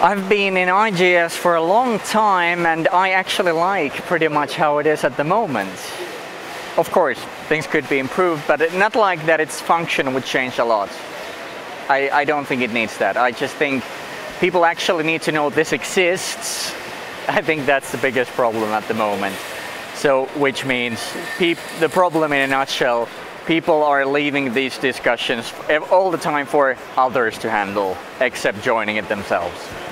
I've been in IGS for a long time and I actually like pretty much how it is at the moment. Of course, things could be improved, but not like that its function would change a lot. I don't think it needs that. I just think people actually need to know this exists. I think that's the biggest problem at the moment. So, which means the problem in a nutshell, people are leaving these discussions all the time for others to handle, except joining it themselves.